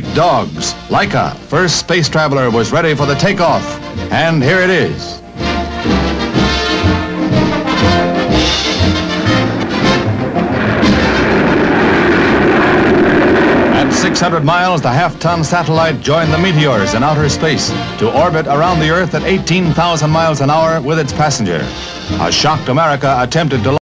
cosmic dogs. Laika, first space traveler, was ready for the takeoff. And here it is. At 600 miles, the half-ton satellite joined the meteors in outer space to orbit around the Earth at 18,000 miles an hour with its passenger. A shocked America attempted to